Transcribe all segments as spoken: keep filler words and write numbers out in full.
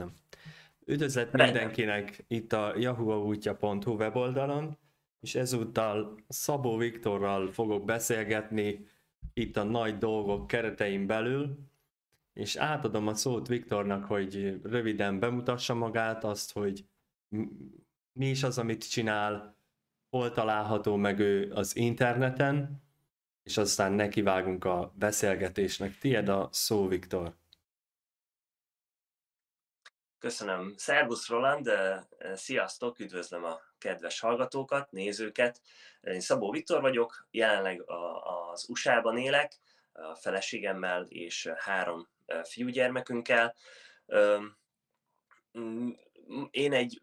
elkezdem. Üdvözlet mindenkinek itt a Yahuah útja pont hu weboldalon, és ezúttal Szabó Viktorral fogok beszélgetni itt a nagy dolgok keretein belül, és átadom a szót Viktornak, hogy röviden bemutassa magát, azt, hogy mi is az, amit csinál, hol található meg ő az interneten, és aztán nekivágunk a beszélgetésnek. Tied a szó, Viktor. Köszönöm. Szervusz, Roland! Sziasztok! Üdvözlöm a kedves hallgatókat, nézőket! Én Szabó Viktor vagyok, jelenleg az u es á-ban élek, a feleségemmel és három fiúgyermekünkkel. Én egy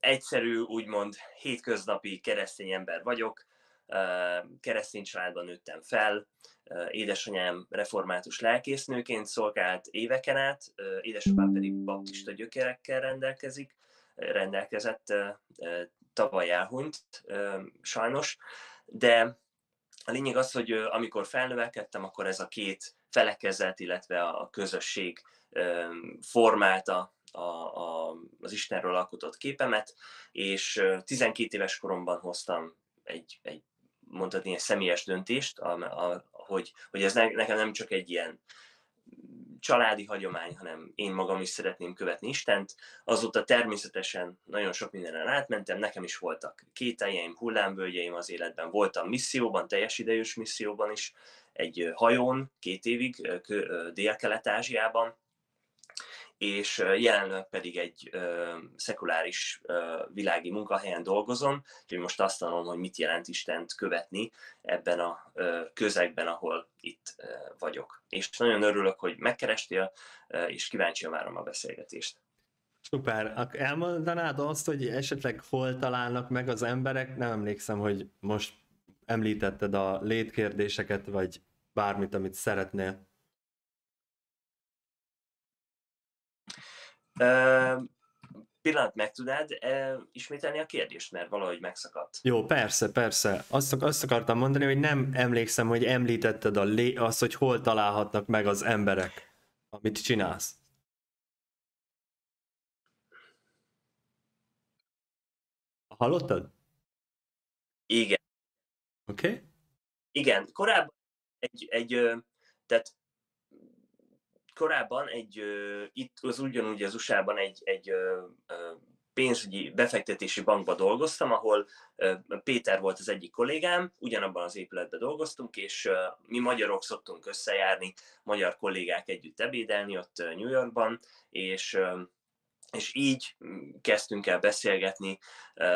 egyszerű, úgymond hétköznapi keresztény ember vagyok, keresztény családban nőttem fel, édesanyám református lelkésznőként szolgált éveken át, édesapám pedig baptista gyökerekkel rendelkezik, rendelkezett, tavaly elhunyt sajnos, de a lényeg az, hogy amikor felnövekedtem, akkor ez a két felekezet, illetve a közösség formálta A, a, az Istenről alkotott képemet, és tizenkét éves koromban hoztam egy, egy mondhatni, egy személyes döntést, a, a, hogy, hogy ez ne, nekem nem csak egy ilyen családi hagyomány, hanem én magam is szeretném követni Istent. Azóta természetesen nagyon sok mindenen átmentem, nekem is voltak kételjeim, hullámvölgyeim az életben, voltam misszióban, teljes idejűs misszióban is, egy hajón két évig Dél-Kelet-Ázsiában, és jelenleg pedig egy ö, szekuláris ö, világi munkahelyen dolgozom, úgyhogy most azt tanulom, hogy mit jelent Istent követni ebben a ö, közegben, ahol itt ö, vagyok. És nagyon örülök, hogy megkerestél, ö, és kíváncsian várom a beszélgetést. Szuper. Elmondanád azt, hogy esetleg hol találnak meg az emberek? Nem emlékszem, hogy most említetted a létkérdéseket, vagy bármit, amit szeretnél. Uh, pillanat, meg tudnád uh, ismételni a kérdést, mert valahogy megszakadt. Jó, persze, persze. Azt, azt akartam mondani, hogy nem emlékszem, hogy említetted a lé- azt, hogy hol találhatnak meg az emberek, amit csinálsz. Hallottad? Igen. Oké? Okay. Igen, korábban egy, egy tehát Korábban egy, ö, itt az ugyanúgy az u es á-ban egy, egy ö, ö, pénzügyi befektetési bankban dolgoztam, ahol ö, Péter volt az egyik kollégám, ugyanabban az épületben dolgoztunk, és ö, mi magyarok szoktunk összejárni, magyar kollégák együtt ebédelni ott New Yorkban, és, ö, és így kezdtünk el beszélgetni ö,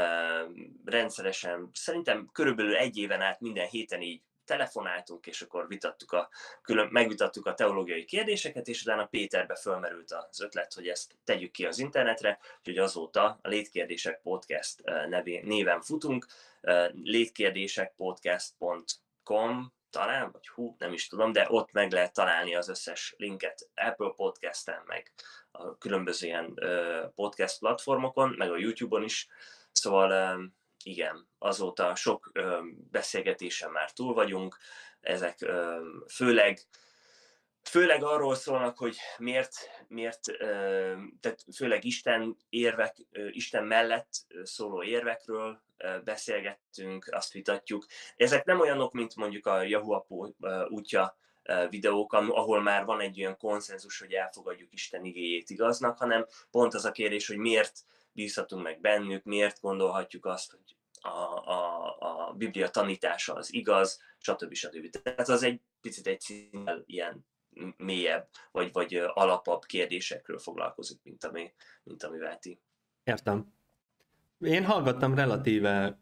rendszeresen, szerintem körülbelül egy éven át minden héten így telefonáltunk, és akkor vitattuk a, külön, megvitattuk a teológiai kérdéseket, és utána Péterbe fölmerült az ötlet, hogy ezt tegyük ki az internetre, úgyhogy azóta a Létkérdések Podcast nevén, néven futunk, létkérdések podcast pont com talán, vagy hú, nem is tudom, de ott meg lehet találni az összes linket Apple Podcasten, meg a különböző ilyen podcast platformokon, meg a YouTube-on is, szóval igen, azóta sok ö, beszélgetésen már túl vagyunk, ezek ö, főleg, főleg arról szólnak, hogy miért, miért ö, tehát főleg Isten érvek, ö, Isten mellett szóló érvekről ö, beszélgettünk, azt vitatjuk. Ezek nem olyanok, mint mondjuk a Yahuah útja videók, ahol már van egy olyan konszenzus, hogy elfogadjuk Isten igéjét igaznak, hanem pont az a kérdés, hogy miért bízhatunk meg bennük, miért gondolhatjuk azt, hogy a, a, a Biblia tanítása az igaz, stb. Stb. Tehát az egy picit egy színvel ilyen mélyebb, vagy, vagy alapabb kérdésekről foglalkozik, mint, ami, mint amivel ti. Értem. Én hallgattam relatíve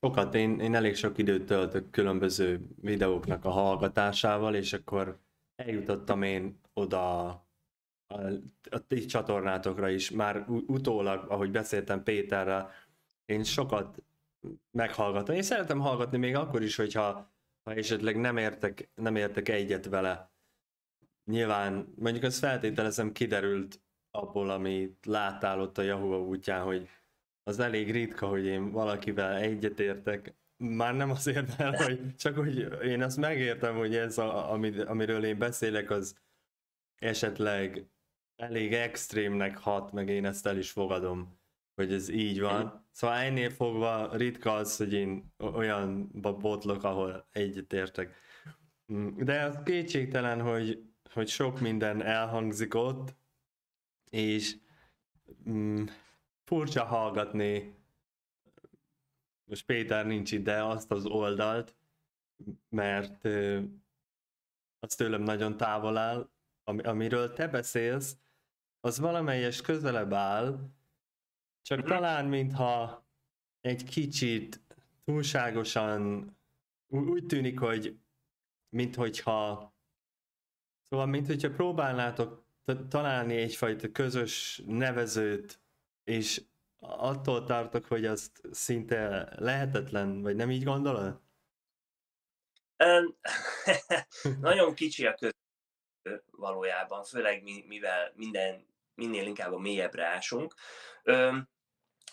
sokat, én, én elég sok időt töltök különböző videóknak a hallgatásával, és akkor eljutottam én oda a, a ti csatornátokra is, már utólag, ahogy beszéltem Péterrel, én sokat meghallgatom. Én szeretem hallgatni még akkor is, hogyha ha esetleg nem értek, nem értek egyet vele. Nyilván, mondjuk az feltételezem kiderült abból, amit láttál ott a Yahuah útján, hogy az elég ritka, hogy én valakivel egyet értek. Már nem azért, mert hogy csak hogy én azt megértem, hogy ez, a, amit, amiről én beszélek, az esetleg elég extrémnek hat, meg én ezt el is fogadom, hogy ez így van. Szóval ennél fogva ritka az, hogy én olyanba botlok, ahol egyet értek. De az kétségtelen, hogy, hogy sok minden elhangzik ott, és mm, furcsa hallgatni, most Péter nincs itt, de azt az oldalt, mert ö, az tőlem nagyon távol áll, ami, amiről te beszélsz, az valamelyes közelebb áll, csak talán mintha egy kicsit túlságosan úgy tűnik, hogy minthogyha, szóval minthogyha próbálnátok t- találni egyfajta közös nevezőt, és attól tartok, hogy azt szinte lehetetlen, vagy nem így gondolod? Nagyon kicsi a közös valójában, főleg mivel minden, minél inkább a mélyebbre ásunk.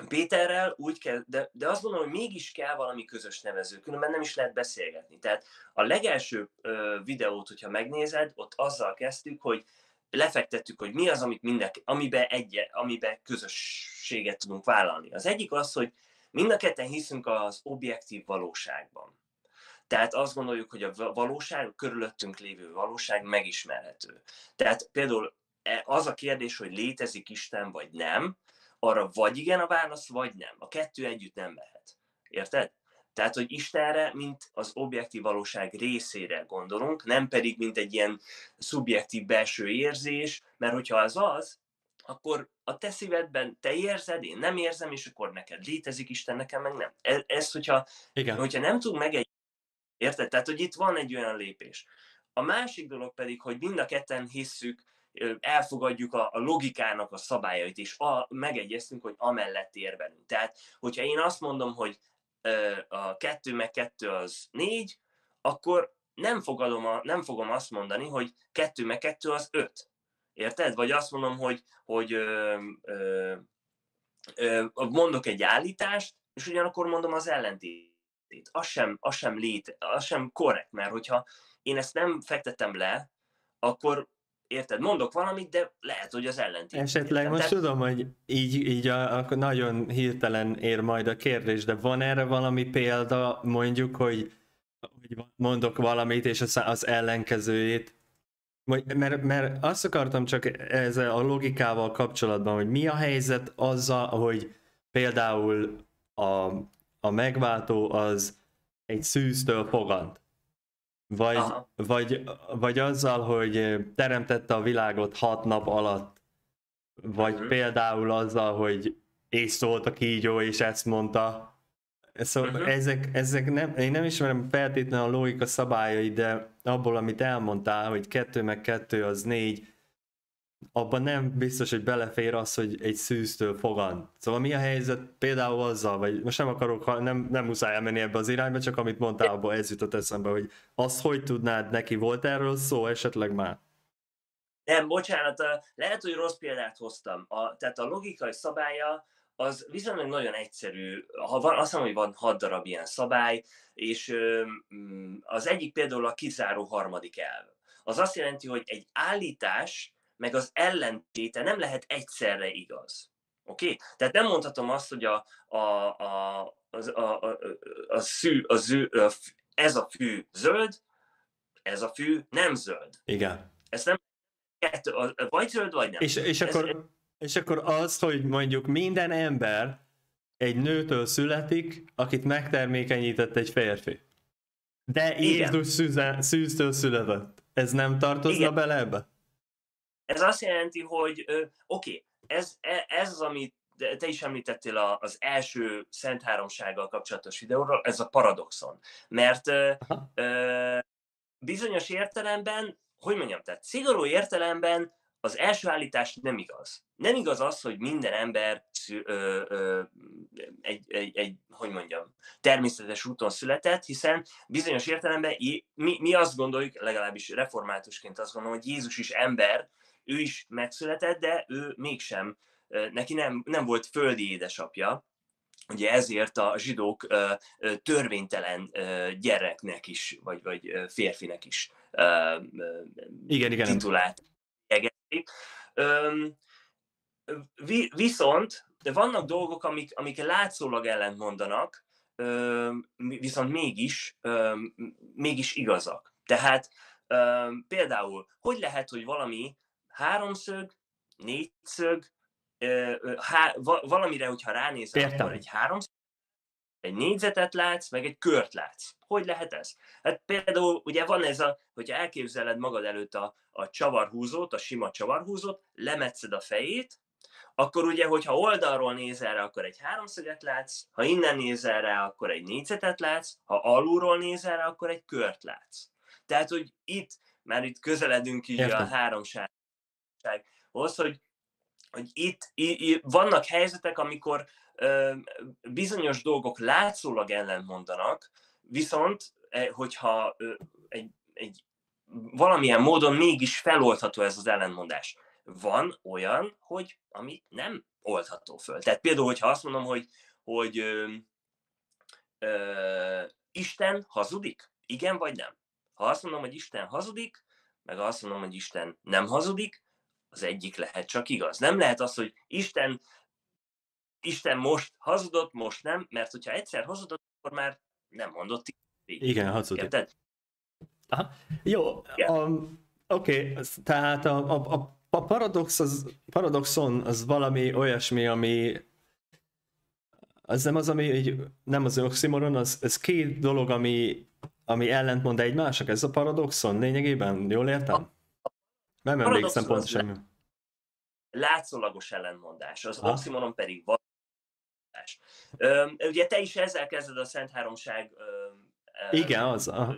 Péterrel úgy kell, de, de azt gondolom, hogy mégis kell valami közös nevező, különben nem is lehet beszélgetni. Tehát a legelső ö, videót, hogyha megnézed, ott azzal kezdtük, hogy lefektettük, hogy mi az, amit mindenki, amiben, egy, amiben közösséget tudunk vállalni. Az egyik az, hogy mind a ketten hiszünk az objektív valóságban. Tehát azt gondoljuk, hogy a valóság, a körülöttünk lévő valóság megismerhető. Tehát például az a kérdés, hogy létezik Isten vagy nem, arra vagy igen a válasz, vagy nem. A kettő együtt nem lehet. Érted? Tehát, hogy Istenre, mint az objektív valóság részére gondolunk, nem pedig, mint egy ilyen szubjektív belső érzés, mert hogyha az az, akkor a te szívedben te érzed, én nem érzem, és akkor neked létezik Isten, nekem meg nem. Ez, hogyha, hogyha nem tudunk meg egy... Érted? Tehát, hogy itt van egy olyan lépés. A másik dolog pedig, hogy mind a ketten hisszük, elfogadjuk a, a logikának a szabályait, és a, megegyeztünk, hogy amellett érvelünk. Tehát, hogyha én azt mondom, hogy ö, a kettő meg kettő az négy, akkor nem, fogadom a, nem fogom azt mondani, hogy kettő meg kettő az öt. Érted? Vagy azt mondom, hogy, hogy ö, ö, ö, mondok egy állítást, és ugyanakkor mondom az ellentétét. Az sem, az sem lét, az sem korrekt, mert hogyha én ezt nem fektetem le, akkor érted, mondok valamit, de lehet, hogy az ellentét. Esetleg most tehát... tudom, hogy így, így a, a, nagyon hirtelen ér majd a kérdés, de van erre valami példa, mondjuk, hogy, hogy mondok valamit, és az, az ellenkezőjét? Mert, mert azt akartam csak ezzel a logikával kapcsolatban, hogy mi a helyzet azzal, hogy például a, a megváltó az egy szűztől fogant. Vagy, vagy, vagy azzal, hogy teremtette a világot hat nap alatt, vagy uh-huh. például azzal, hogy és szólt a kígyó, és ezt mondta. Szóval uh-huh. ezek, ezek nem, én nem ismerem feltétlenül a logika szabályai, de abból, amit elmondtál, hogy kettő meg kettő az négy, abban nem biztos, hogy belefér az, hogy egy szűztől fogan. Szóval mi a helyzet például azzal, vagy most nem akarok, nem, nem muszáj elmenni ebbe az irányba, csak amit mondtál, abban ez jutott eszembe, hogy azt hogy tudnád, neki volt erről szó esetleg már? Nem, bocsánat, lehet, hogy rossz példát hoztam. A, tehát a logikai szabálya az viszonylag nagyon egyszerű. Ha van, azt mondom, hogy van hat darab ilyen szabály, és az egyik például a kizáró harmadik elv. Az azt jelenti, hogy egy állítás meg az ellentéte nem lehet egyszerre igaz. Oké? Okay? Tehát nem mondhatom azt, hogy a, a, a, a, a, a, szű, a, zű, a f, ez a fű zöld, ez a fű nem zöld. Igen. Ez nem vagy zöld, vagy nem. És, és, akkor, ez, és akkor az, hogy mondjuk minden ember egy nőtől születik, akit megtermékenyített egy férfi. De Jézus szűztől született. Ez nem tartozna igen. bele ebbe? Ez azt jelenti, hogy oké, okay, ez, ez az, amit te is említettél az első Szent Háromsággal kapcsolatos videóról, ez a paradoxon. Mert ö, bizonyos értelemben, hogy mondjam, tehát szigorú értelemben az első állítás nem igaz. Nem igaz az, hogy minden ember ö, ö, egy, egy, egy, hogy mondjam, természetes úton született, hiszen bizonyos értelemben mi, mi azt gondoljuk, legalábbis reformátusként azt gondolom, hogy Jézus is ember, ő is megszületett, de ő mégsem, neki nem, nem volt földi édesapja, ugye ezért a zsidók törvénytelen gyereknek is, vagy, vagy férfinek is igen, titulált. Igen. Üm, vi, viszont, de vannak dolgok, amik, amik látszólag ellent mondanak, üm, viszont mégis, üm, mégis igazak. Tehát üm, például, hogy lehet, hogy valami háromszög, négyszög, üm, há, valamire, hogyha ránézel, akkor egy háromszög, egy négyzetet látsz, meg egy kört látsz. Hogy lehet ez? Hát például ugye van ez a, hogyha elképzeled magad előtt a, a csavarhúzót, a sima csavarhúzót, lemetszed a fejét, akkor ugye, hogyha oldalról nézel rá, akkor egy háromszöget látsz, ha innen nézel rá, akkor egy négyzetet látsz, ha alulról nézel rá, akkor egy kört látsz. Tehát, hogy itt, már itt közeledünk így Értem. a háromsághoz, hogy, hogy itt í, í, vannak helyzetek, amikor bizonyos dolgok látszólag ellentmondanak, viszont hogyha egy, egy, valamilyen módon mégis feloldható ez az ellentmondás. Van olyan, hogy ami nem oldható föl. Tehát például, hogyha azt mondom, hogy, hogy ö, ö, Isten hazudik, igen vagy nem. Ha azt mondom, hogy Isten hazudik, meg azt mondom, hogy Isten nem hazudik, az egyik lehet csak igaz. Nem lehet az, hogy Isten Isten most hazudott, most nem, mert hogyha egyszer hazudott, akkor már nem mondott. Így. Igen, hazudott. Jó, oké, okay. Tehát a, a, a paradox az, paradoxon az valami olyasmi, ami az nem az, ami így, nem az oxymoron, az, ez két dolog, ami, ami ellentmond egymásnak, ez a paradoxon lényegében, jól értem? A, nem emlékszem pontosan. Látszólagos ellentmondás, az oxymoron pedig valami. Öm, ugye te is ezzel kezded a Szent Háromság öm, Igen, az, aha.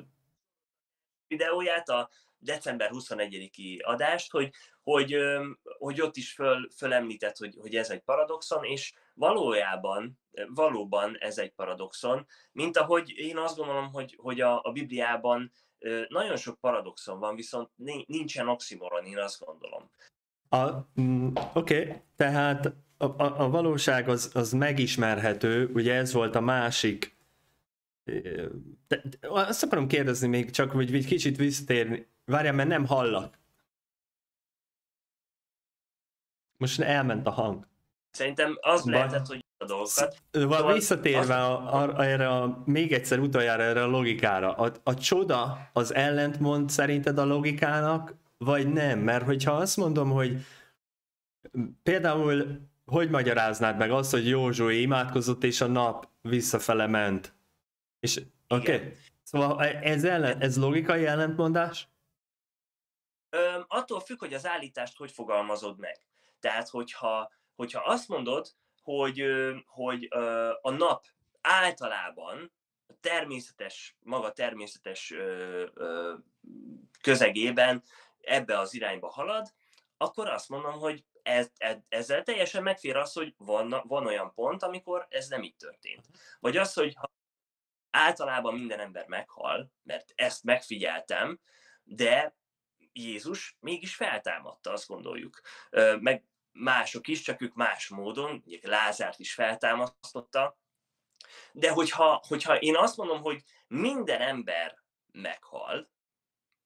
videóját, a december huszonegyediki adást, hogy, hogy, öm, hogy ott is föl, fölemlített, hogy, hogy ez egy paradoxon, és valójában, valóban ez egy paradoxon, mint ahogy én azt gondolom, hogy, hogy a, a Bibliában ö, nagyon sok paradoxon van, viszont nincsen oxymoron, én azt gondolom. Mm, Oké, okay. Tehát a, a, a valóság az, az megismerhető, ugye ez volt a másik, de azt akarom kérdezni még csak, hogy egy kicsit visszatérni, várjál, mert nem hallak. Most elment a hang. Szerintem az Baj. lehetett, hogy a dolgokat. Szóval visszatérve a, a, erre a, még egyszer utoljára erre a logikára, a, a csoda az ellentmond szerinted a logikának, vagy nem? Mert hogyha azt mondom, hogy például hogy magyaráznád meg azt, hogy Józsué imádkozott, és a nap visszafele ment? És oké. Okay. Szóval ez, ellen, ez logikai ellentmondás? Ö, attól függ, hogy az állítást hogy fogalmazod meg. Tehát, hogyha, hogyha azt mondod, hogy, hogy a nap általában természetes, maga természetes közegében ebbe az irányba halad, akkor azt mondom, hogy ez, ez, ezzel teljesen megfér az, hogy van, van olyan pont, amikor ez nem így történt. Vagy az, hogy általában minden ember meghal, mert ezt megfigyeltem, de Jézus mégis feltámadta, azt gondoljuk. Meg mások is, csak ők más módon, Lázárt is feltámasztotta. De hogyha, hogyha én azt mondom, hogy minden ember meghal,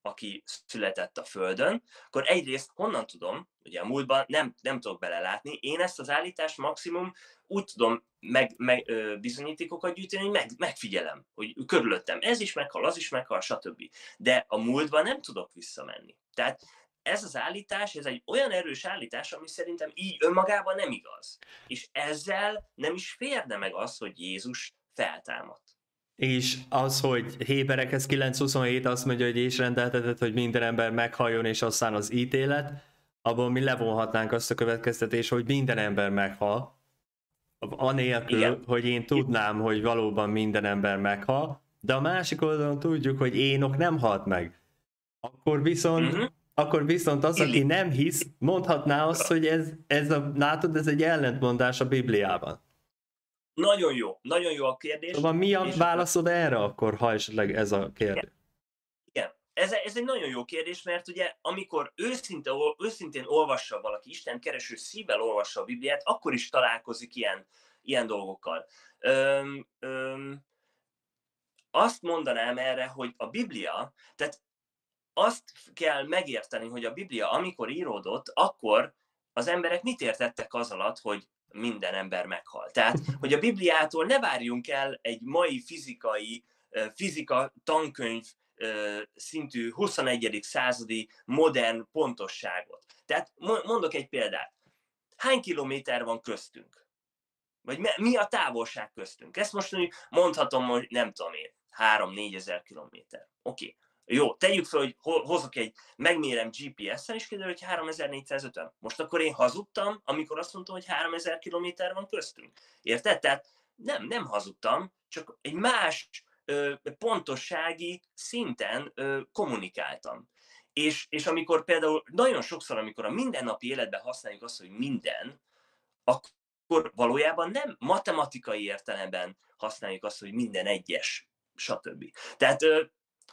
aki született a Földön, akkor egyrészt honnan tudom, ugye a múltban nem, nem tudok belelátni, én ezt az állítást maximum úgy tudom meg, meg, ö, bizonyítékokat gyűjteni, hogy meg, megfigyelem, hogy körülöttem ez is meghal, az is meghal, stb. De a múltban nem tudok visszamenni. Tehát ez az állítás, ez egy olyan erős állítás, ami szerintem így önmagában nem igaz. És ezzel nem is férne meg az, hogy Jézus feltámadt. És az, hogy Héberekhez kilenc huszonhét azt mondja, hogy és rendeltetett, hogy minden ember meghalljon, és aztán az ítélet, abból mi levonhatnánk azt a következtetést, hogy minden ember meghal, anélkül, Igen. hogy én tudnám, hogy valóban minden ember meghal, de a másik oldalon tudjuk, hogy Énok nem halt meg. Akkor viszont, uh-huh. akkor viszont az, aki nem hisz, mondhatná azt, hogy ez, ez a, látod, ez egy ellentmondás a Bibliában. Nagyon jó, nagyon jó a kérdés. Szóval mi a válaszod erre akkor, ha esetleg ez a kérdés? Igen, ez, ez egy nagyon jó kérdés, mert ugye amikor őszinte, őszintén olvassa valaki, Isten kereső szívvel olvassa a Bibliát, akkor is találkozik ilyen, ilyen dolgokkal. Öm, öm, azt mondanám erre, hogy a Biblia, tehát azt kell megérteni, hogy a Biblia amikor íródott, akkor az emberek mit értettek az alatt, hogy minden ember meghal. Tehát, hogy a Bibliától ne várjunk el egy mai fizikai, fizika tankönyv szintű huszonegyedik századi modern pontosságot. Tehát mondok egy példát. Hány kilométer van köztünk? Vagy mi a távolság köztünk? Ezt most mondhatom, hogy nem tudom én, három-négy ezer kilométer. Oké. Jó, tegyük fel, hogy hozok egy, megmérem gé pé es-en, és kiderül, hogy háromezer-négyszázötven. Most akkor én hazudtam, amikor azt mondtam, hogy háromezer kilométer van köztünk. Érted? Tehát nem, nem hazudtam, csak egy más ö, pontossági szinten ö, kommunikáltam. És, és amikor például, nagyon sokszor, amikor a mindennapi életben használjuk azt, hogy minden, akkor valójában nem matematikai értelemben használjuk azt, hogy minden egyes, stb. Tehát... Ö,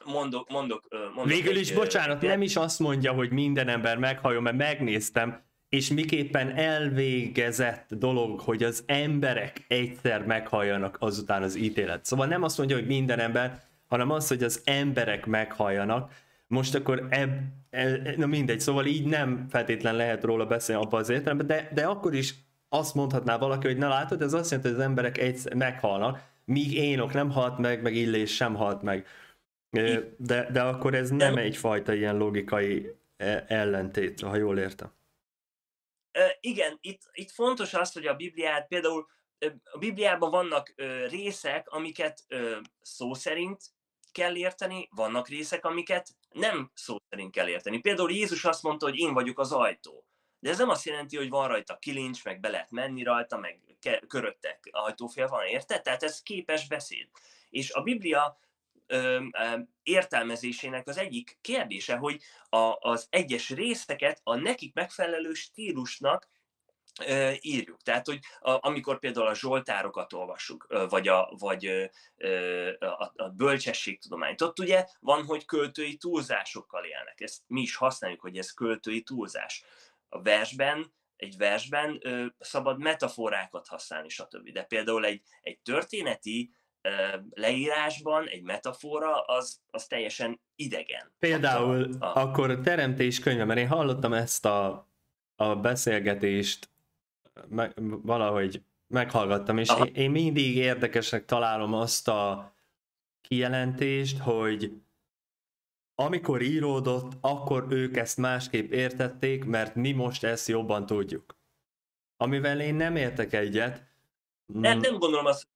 Mondok, mondok, mondok. Végül is, egy, bocsánat, nem is azt mondja, hogy minden ember meghalljon, mert megnéztem, és miképpen elvégezett dolog, hogy az emberek egyszer meghalljanak azután az ítélet. Szóval nem azt mondja, hogy minden ember, hanem az, hogy az emberek meghalljanak. Most akkor, eb, e, na mindegy, szóval így nem feltétlen lehet róla beszélni abban az értelemben, de, de akkor is azt mondhatná valaki, hogy na látod, ez azt jelenti, hogy az emberek egyszer meghalnak, míg Énok nem halt meg, meg Illés sem halt meg. De, de akkor ez nem egyfajta ilyen logikai ellentét, ha jól értem. Igen, itt, itt fontos az, hogy a Bibliát, például a Bibliában vannak részek, amiket szó szerint kell érteni, vannak részek, amiket nem szó szerint kell érteni. Például Jézus azt mondta, hogy én vagyok az ajtó. De ez nem azt jelenti, hogy van rajta kilincs, meg be lehet menni rajta, meg köröttek ajtófél van, érted? Tehát ez képes beszéd. És a Biblia értelmezésének az egyik kérdése, hogy a, az egyes részeket a nekik megfelelő stílusnak ö, írjuk. Tehát, hogy a, amikor például a zsoltárokat olvassuk, ö, vagy, a, vagy ö, a, a bölcsességtudományt, ott ugye van, hogy költői túlzásokkal élnek. Ezt mi is használjuk, hogy ez költői túlzás. A versben, egy versben ö, szabad metaforákat használni, stb. De például egy, egy történeti leírásban egy metafora, az, az teljesen idegen. Például a, a... akkor a teremtés könyve, mert én hallottam ezt a, a beszélgetést, meg, valahogy meghallgattam, és én, én mindig érdekesnek találom azt a kijelentést, hogy amikor íródott, akkor ők ezt másképp értették, mert mi most ezt jobban tudjuk. Amivel én nem értek egyet. Nem, nem gondolom azt,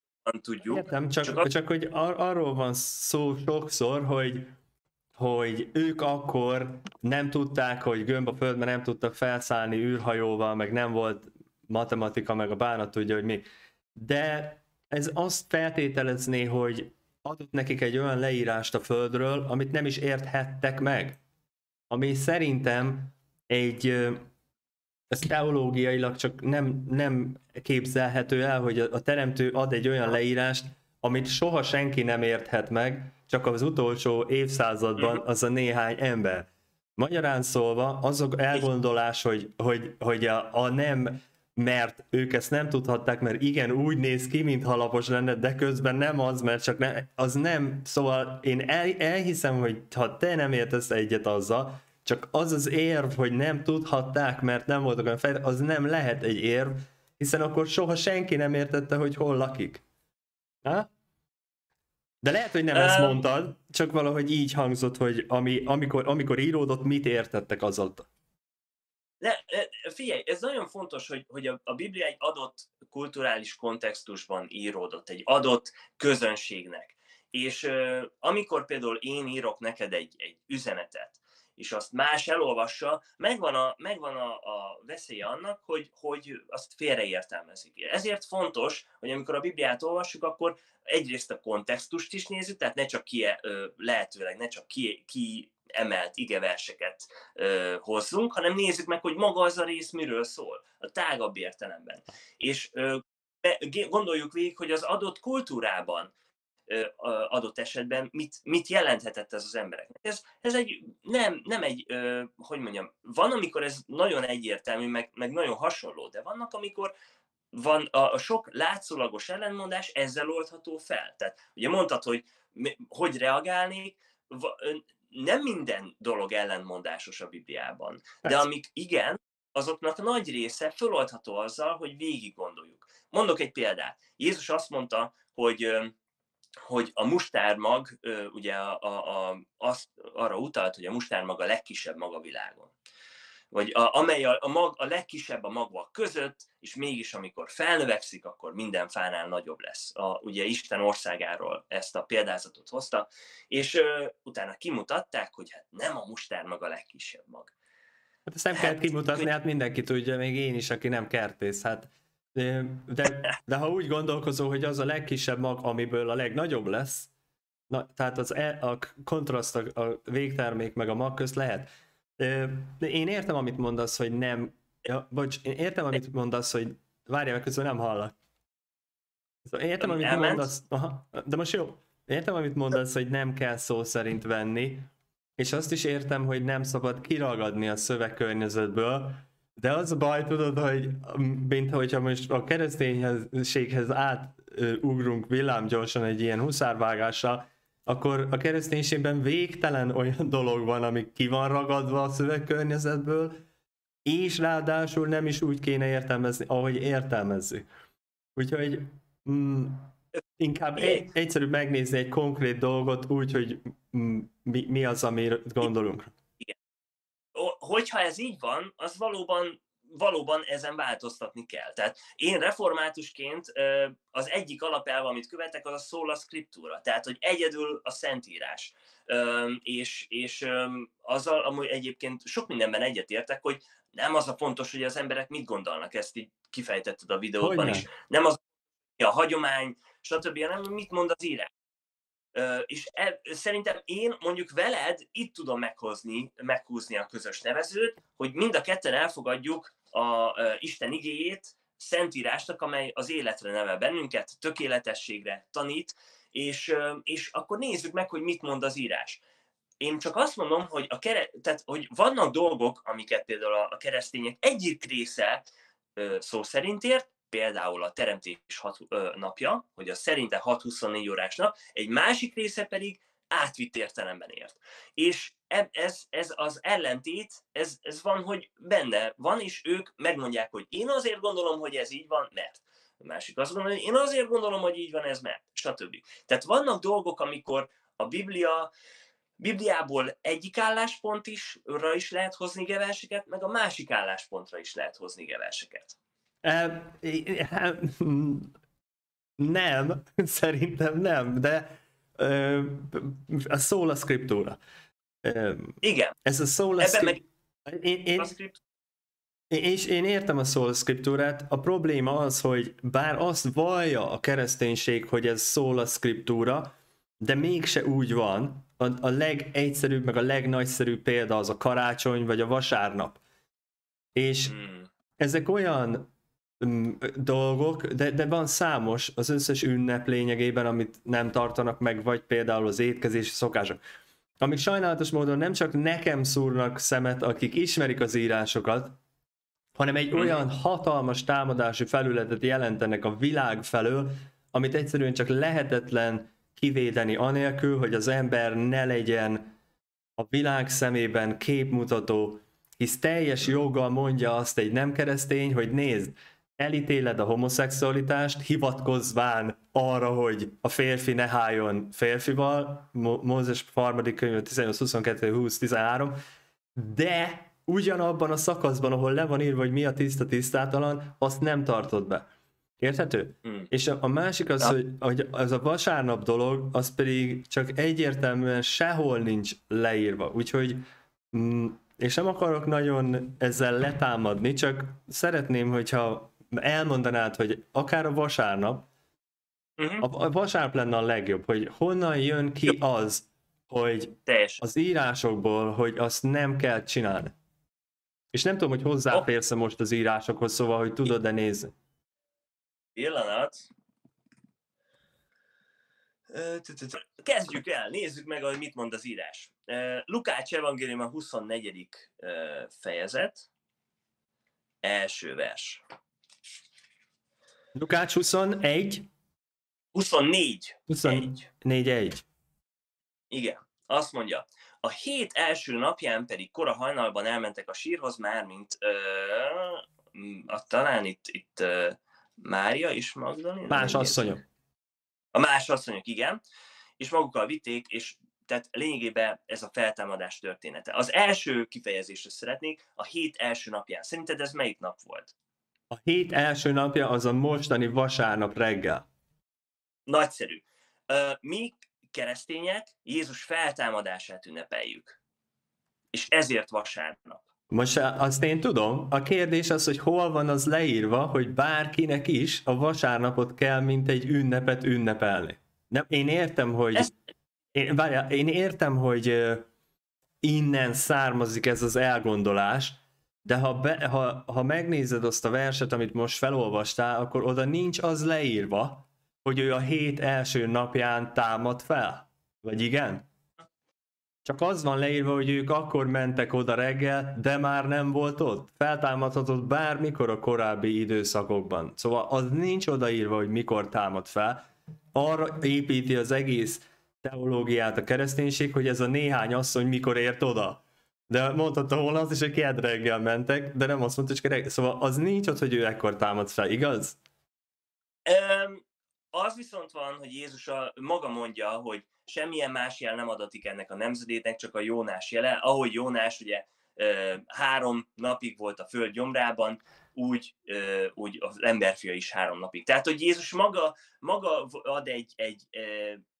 tudjuk. Értem, csak, csak, csak hogy ar- arról van szó sokszor, hogy, hogy ők akkor nem tudták, hogy gömb a földben, nem tudtak felszállni űrhajóval, meg nem volt matematika, meg a bánat tudja, hogy mi. De ez azt feltételezné, hogy adott nekik egy olyan leírást a földről, amit nem is érthettek meg. Ami szerintem egy... Ez teológiailag csak nem, nem képzelhető el, hogy a teremtő ad egy olyan leírást, amit soha senki nem érthet meg, csak az utolsó évszázadban az a néhány ember. Magyarán szólva, azok elgondolás, hogy, hogy, hogy a, a nem, mert ők ezt nem tudhatták, mert igen, úgy néz ki, mintha lapos lenne, de közben nem az, mert csak nem, az nem. Szóval én el, elhiszem, hogy ha te nem értesz egyet azzal, csak az az érv, hogy nem tudhatták, mert nem voltak olyan fejlődő, az nem lehet egy érv, hiszen akkor soha senki nem értette, hogy hol lakik. Ha? De lehet, hogy nem um, ezt mondtad, csak valahogy így hangzott, hogy ami, amikor, amikor íródott, mit értettek az alatt. Le, figyelj, ez nagyon fontos, hogy, hogy a, a Biblia egy adott kulturális kontextusban íródott, egy adott közönségnek. És euh, amikor például én írok neked egy, egy üzenetet, és azt más elolvassa, megvan a, megvan a, a veszélye annak, hogy, hogy azt félreértelmezik. Ezért fontos, hogy amikor a Bibliát olvassuk, akkor egyrészt a kontextust is nézzük, tehát ne csak ki, lehetőleg ne csak ki, ki emelt igeverseket ö, hozzunk, hanem nézzük meg, hogy maga az a rész miről szól, a tágabb értelemben. És ö, gondoljuk végig, hogy az adott kultúrában, adott esetben mit, mit jelenthetett ez az embereknek. Ez, ez egy, nem, nem egy, hogy mondjam, van, amikor ez nagyon egyértelmű, meg, meg nagyon hasonló, de vannak, amikor van a, a sok látszólagos ellentmondás ezzel oldható fel. Tehát ugye mondtad, hogy hogy reagálnék, nem minden dolog ellenmondásos a Bibliában, de amik igen, azoknak nagy része föloldható azzal, hogy végig gondoljuk. Mondok egy példát. Jézus azt mondta, hogy, hogy a mustármag, ugye a, a, a, azt arra utalt, hogy a mustármag a legkisebb mag a világon. Vagy a, amely a, a, mag, a legkisebb a magvak között, és mégis amikor felnövekszik, akkor minden fánál nagyobb lesz. A, ugye Isten országáról ezt a példázatot hozta, és ö, utána kimutatták, hogy hát nem a mustármag a legkisebb mag. Hát ezt nem hát, kell kimutatni, hogy... hát mindenki tudja, még én is, aki nem kertész. Hát, de, de ha úgy gondolkozol, hogy az a legkisebb mag, amiből a legnagyobb lesz, na, tehát az e, a kontraszt a, a végtermék meg a mag közt lehet. Én értem, amit mondasz, hogy nem... Ja, bocs, én értem, amit mondasz, hogy... Várjál, meg közben nem hallak. Értem, amit mondasz... Aha, de most jó. Értem, amit mondasz, hogy nem kell szó szerint venni, és azt is értem, hogy nem szabad kiragadni a szövegkörnyezetből, de az a baj, tudod, hogy mint hogyha most a kereszténységhez átugrunk villámgyorsan egy ilyen huszárvágással, akkor a kereszténységben végtelen olyan dolog van, ami ki van ragadva a szövegkörnyezetből, és ráadásul nem is úgy kéne értelmezni, ahogy értelmezzük. Úgyhogy mm, inkább egy, egyszerűbb megnézni egy konkrét dolgot úgy, hogy mm, mi, mi az, amit gondolunk. Igen. Hogyha ez így van, az valóban... valóban ezen változtatni kell. Tehát én reformátusként az egyik alapelve, amit követek, az a sola scriptura, tehát hogy egyedül a Szentírás. És, és azzal amúgy egyébként sok mindenben egyetértek, hogy nem az a fontos, hogy az emberek mit gondolnak, ezt így kifejtetted a videóban is. Nem az a hagyomány, stb., hanem mit mond az írás. És e, szerintem én mondjuk veled itt tudom meghozni, meghúzni a közös nevezőt, hogy mind a ketten elfogadjuk a, a Isten igéjét, Szentírásnak, amely az életre nevel bennünket, tökéletességre tanít, és, és akkor nézzük meg, hogy mit mond az írás. Én csak azt mondom, hogy, a kere, tehát, hogy vannak dolgok, amiket például a keresztények egyik része szó szerint ért, például a teremtés hat ö, napja, hogy az szerinte hat huszonnégy órás nap, egy másik része pedig átvitt értelemben ért. És ez, ez az ellentét, ez, ez van, hogy benne van, és ők megmondják, hogy én azért gondolom, hogy ez így van, mert. A másik azt gondolja, hogy én azért gondolom, hogy így van, ez mert, stb. Tehát vannak dolgok, amikor a Biblia, Bibliából egyik álláspontra is lehet hozni geverseket, meg a másik álláspontra is lehet hozni geverseket. Nem, szerintem nem, de a szóla scriptura. Igen. Ez a szóla scriptura. Én, én, és én értem a szóla scripturát. A probléma az, hogy bár azt vallja a kereszténység, hogy ez szóla scriptura, de mégse úgy van. A, a legegyszerűbb, meg a legnagyszerűbb példa az a karácsony, vagy a vasárnap. És hmm. ezek olyan dolgok, de, de van számos az összes ünnep lényegében, amit nem tartanak meg, vagy például az étkezési szokások, amik sajnálatos módon nem csak nekem szúrnak szemet, akik ismerik az írásokat, hanem egy olyan hatalmas támadási felületet jelentenek a világ felől, amit egyszerűen csak lehetetlen kivédeni anélkül, hogy az ember ne legyen a világ szemében képmutató, hisz teljes joggal mondja azt egy nem keresztény, hogy nézd, elítéled a homoszexualitást, hivatkozván arra, hogy a férfi ne háljon férfival, Mózes harmadik könyv tizennyolc huszonkettő húsz tizenhárom, de ugyanabban a szakaszban, ahol le van írva, hogy mi a tiszta tisztátalan, azt nem tartod be. Érthető? Hmm. És a, a másik az, ja. hogy, hogy az a vasárnap dolog, az pedig csak egyértelműen sehol nincs leírva. Úgyhogy... M- És nem akarok nagyon ezzel letámadni, csak szeretném, hogyha elmondanád, hogy akár a vasárnap, uh-huh. a vasárnap lenne a legjobb, hogy honnan jön ki az, hogy az írásokból, hogy azt nem kell csinálni. És nem tudom, hogy hozzáférsz most az írásokhoz, szóval, hogy tudod-e nézni. Pillanat. Kezdjük el, nézzük meg, hogy mit mond az írás. Lukács evangélium a huszonnegyedik fejezet, első vers. Lukács huszonegy? huszonnégy. huszonnégy egy. Igen, azt mondja. A hét első napján pedig kora hajnalban elmentek a sírhoz, mármint uh, talán itt, itt uh, Mária és Magdaléna. Más asszonyok. A más asszonyok, igen. És magukkal vitték, és tehát lényegében ez a feltámadás története. Az első kifejezésre szeretnék, a hét első napján. Szerinted ez melyik nap volt? A hét első napja az a mostani vasárnap reggel. Nagyszerű. Mi keresztények Jézus feltámadását ünnepeljük. És ezért vasárnap. Most azt én tudom, a kérdés az, hogy hol van az leírva, hogy bárkinek is a vasárnapot kell, mint egy ünnepet ünnepelni. Nem, én értem, hogy... Ez... Én, várjál, én értem, hogy innen származik ez az elgondolás, de ha, be, ha, ha megnézed azt a verset, amit most felolvastál, akkor oda nincs az leírva, hogy ő a hét első napján támad fel. Vagy igen? Csak az van leírva, hogy ők akkor mentek oda reggel, de már nem volt ott. Feltámadhatott bármikor a korábbi időszakokban. Szóval az nincs odaírva, hogy mikor támad fel. Arra építi az egész teológiát a kereszténység, hogy ez a néhány asszony mikor ért oda. De mondhatta volna azt is, hogy kedd reggel mentek, de nem azt mondta, hogy reggel. Szóval az nincs ott, hogy ő ekkor támad fel, igaz? Um, az viszont van, hogy Jézus a, maga mondja, hogy semmilyen más jel nem adatik ennek a nemzedéknek, csak a Jónás jele. Ahogy Jónás ugye három napig volt a föld gyomrában, úgy, úgy az emberfia is három napig. Tehát, hogy Jézus maga, maga ad egy, egy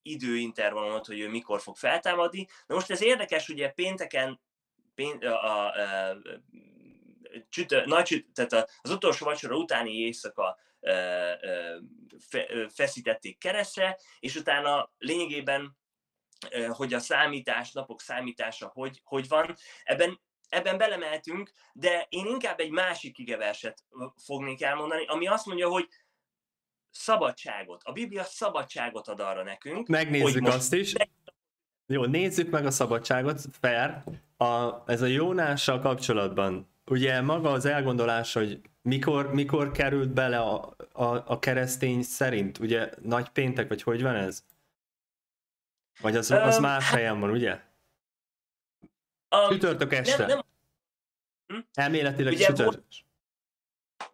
időintervallumot, hogy ő mikor fog feltámadni. Na most ez érdekes, ugye pénteken, pént, a, a, a, csütö, nagy csütö, tehát az utolsó vacsora utáni éjszaka a, a, fe, feszítették keresztre, és utána lényegében, hogy a számítás, napok számítása hogy, hogy van, ebben Ebben belemeltünk, de én inkább egy másik igeverset fognék elmondani, ami azt mondja, hogy szabadságot. A Biblia szabadságot ad arra nekünk. Megnézzük azt is. De... Jó, nézzük meg a szabadságot. Fair. A, ez a Jónással kapcsolatban. Ugye maga az elgondolás, hogy mikor, mikor került bele a, a, a keresztény szerint? Ugye nagy péntek, vagy hogy van ez? Vagy az, az um... más helyen van, ugye? Um, csütörtök este. Nem, nem... Hm? Elméletileg ugye csütörtök. Volt,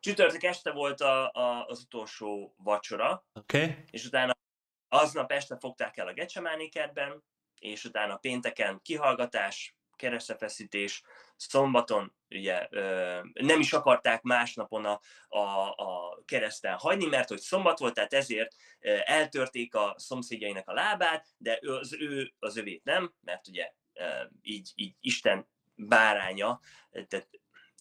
csütörtök este volt a, a, az utolsó vacsora, okay. És utána aznap este fogták el a Getsemáni kertben, és utána pénteken kihallgatás, keresztfeszítés, szombaton ugye ö, nem is akarták másnapon a, a, a kereszten hagyni, mert hogy szombat volt, tehát ezért ö, eltörték a szomszédjainak a lábát, de ő, az ő az övét nem, mert ugye Így, így Isten báránya, tehát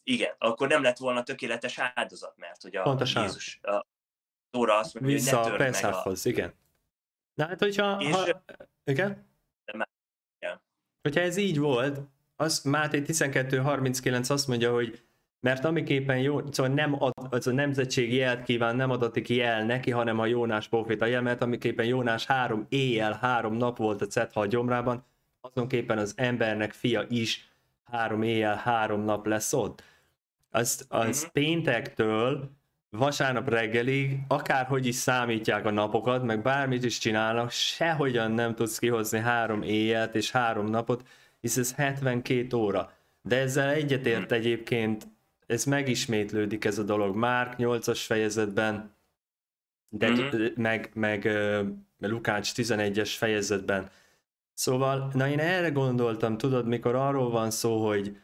igen, akkor nem lett volna tökéletes áldozat, mert hogy a pontosan. Jézus a Tóra azt mondja, vissza hogy ne törd meg a... igen. Na hát, hogyha... És... Ha... Igen? Már... igen? Hogyha ez így volt, az Máté tizenkettő harminckilenc azt mondja, hogy mert amiképpen jó, szóval nem ad, az a nemzetség jelt kíván, nem adatik jel neki, hanem a Jónás próféta jel, mert amiképpen Jónás három éjjel, három nap volt a cetha gyomrában, azonképpen az embernek fia is három éjjel, három nap lesz ott. Az, az mm-hmm. péntektől vasárnap reggelig, akárhogy is számítják a napokat, meg bármit is csinálnak, sehogyan nem tudsz kihozni három éjjelt és három napot, hisz ez hetvenkét óra. De ezzel egyetért mm. egyébként, ez megismétlődik ez a dolog. Márk nyolcas fejezetben, de, mm-hmm. meg, meg uh, Lukács tizenegyes fejezetben. Szóval, na én erre gondoltam, tudod, mikor arról van szó, hogy,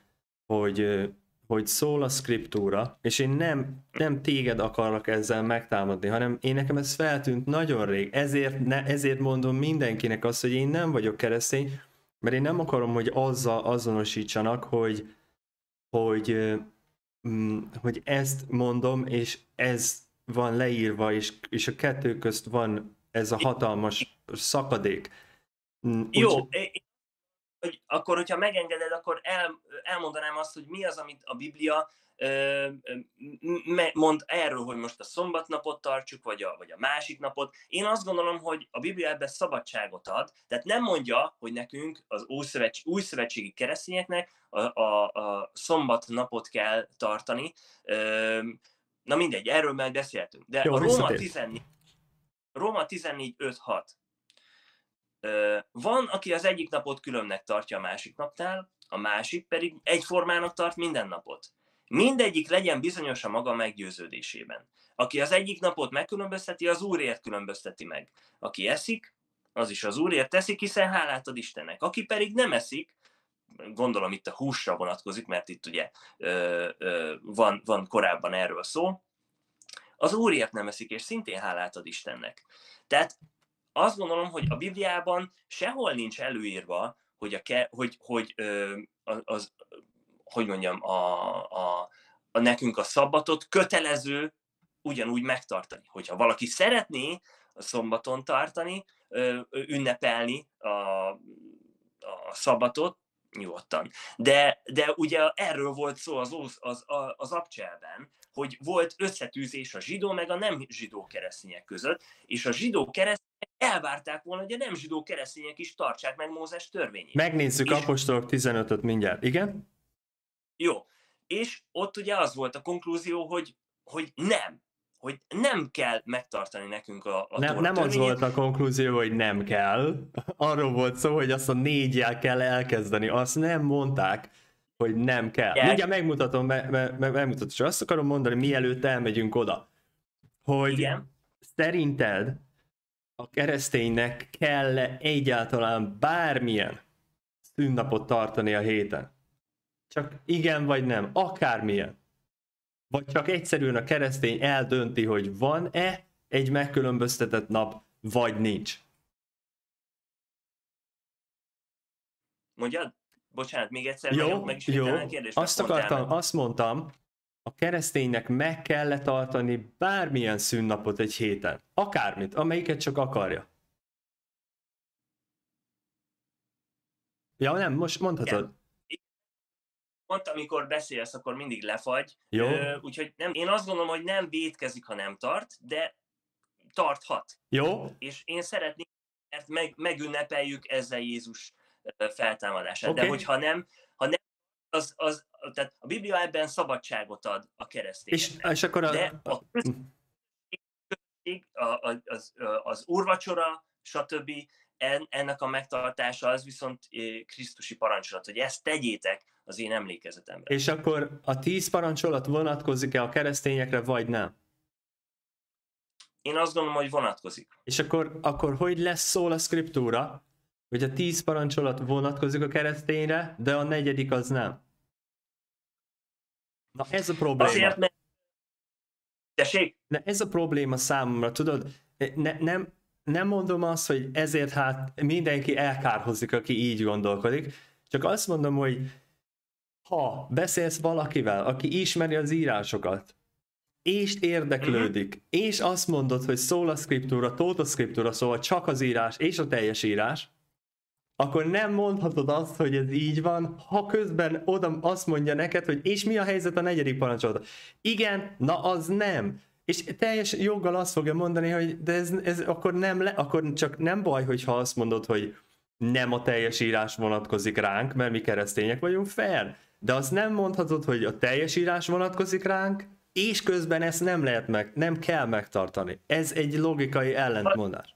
hogy, hogy szól a szkriptúra, és én nem, nem téged akarlak ezzel megtámadni, hanem én nekem ez feltűnt nagyon rég, ezért, ne, ezért mondom mindenkinek azt, hogy én nem vagyok keresztény, mert én nem akarom, hogy azzal azonosítsanak, hogy, hogy, hogy ezt mondom, és ez van leírva, és, és a kettő közt van ez a hatalmas szakadék. Mm, Jó, úgy... hogy akkor, hogyha megengeded, akkor el, elmondanám azt, hogy mi az, amit a Biblia ö, me, mond erről, hogy most a szombatnapot tartsuk, vagy a, vagy a másik napot. Én azt gondolom, hogy a Biblia ebben szabadságot ad, tehát nem mondja, hogy nekünk, az új szövetségi keresztényeknek a, a, a szombatnapot kell tartani. Ö, na mindegy, erről már beszéltünk. De jó, a Róma tizennégy öt hat Van, aki az egyik napot különnek tartja a másik napnál, a másik pedig egyformának tart minden napot. Mindegyik legyen bizonyos a maga meggyőződésében. Aki az egyik napot megkülönbözteti, az Úrért különbözteti meg. Aki eszik, az is az Úrért teszik, hiszen hálát ad Istennek. Aki pedig nem eszik, gondolom itt a húsra vonatkozik, mert itt ugye ö, ö, van, van korábban erről szó, az Úrért nem eszik, és szintén hálát ad Istennek. Tehát azt gondolom, hogy a Bibliában sehol nincs előírva, hogy, a ke, hogy, hogy ö, az, hogy mondjam, a, a, a nekünk a szabbatot kötelező ugyanúgy megtartani. Hogyha valaki szeretné a szombaton tartani, ö, ünnepelni a, a szabbatot, nyugodtan. De, de ugye erről volt szó az, az, az abcselben, hogy volt összetűzés a zsidó meg a nem zsidó keresztények között, és a zsidó keresztények elvárták volna, hogy a nem zsidó keresztények is tartsák meg Mózes törvényét. Megnézzük és... Apostolok tizenötöt mindjárt. Igen? Jó. És ott ugye az volt a konklúzió, hogy, hogy nem. Hogy nem kell megtartani nekünk a, a nem, nem az volt a konklúzió, hogy nem kell. Arról volt szó, hogy azt a négyjel kell elkezdeni. Azt nem mondták, hogy nem kell. Jel. Mindjárt megmutatom, me, me, me, megmutatom. És azt akarom mondani, mielőtt elmegyünk oda, hogy igen. Szerinted a kereszténynek kell egyáltalán bármilyen szünnapot tartani a héten? Csak igen vagy nem, akármilyen. Vagy csak egyszerűen a keresztény eldönti, hogy van-e egy megkülönböztetett nap, vagy nincs. Mondjad? Bocsánat, még egyszer jó, meg is jó. A kérdést. Azt akartam, meg. Azt mondtam, a kereszténynek meg kell tartani bármilyen szünnapot egy héten. Akármit, amelyiket csak akarja. Ja, nem, most mondhatod. Ja. Pont amikor beszélsz, akkor mindig lefagy. Jó. Ö, úgyhogy nem, én azt gondolom, hogy nem vétkezik, ha nem tart, de tarthat. Jó. És én szeretném, mert meg, megünnepeljük ezzel Jézus feltámadását. Okay. De hogyha nem, ha nem az, az, tehát a Biblia ebben szabadságot ad a keresztényeknek. És, és akkor a... De a közösség, az, az, az úrvacsora, stb. En, ennek a megtartása az viszont krisztusi parancsolat, hogy ezt tegyétek az én emlékezetemre. És akkor a tíz parancsolat vonatkozik-e a keresztényekre, vagy nem? Én azt gondolom, hogy vonatkozik. És akkor, akkor hogy lesz szól a szkriptúra, hogy a tíz parancsolat vonatkozik a keresztényre, de a negyedik az nem? Na ez a probléma. Azért, mert... Tessék? Na ez a probléma számomra, tudod? Ne, nem... Nem mondom azt, hogy ezért hát mindenki elkárhozik, aki így gondolkodik, csak azt mondom, hogy ha beszélsz valakivel, aki ismeri az írásokat, és érdeklődik, és azt mondod, hogy szól a szkriptúra, tóta szkriptúra, szóval csak az írás és a teljes írás, akkor nem mondhatod azt, hogy ez így van, ha közben oda azt mondja neked, hogy és mi a helyzet a negyedik parancsolata? Igen, na az nem. És teljes joggal azt fogja mondani, hogy de ez, ez akkor nem le, akkor csak nem baj, hogyha azt mondod, hogy nem a teljes írás vonatkozik ránk, mert mi keresztények vagyunk, fair. De azt nem mondhatod, hogy a teljes írás vonatkozik ránk, és közben ezt nem lehet meg, nem kell megtartani. Ez egy logikai ellentmondás.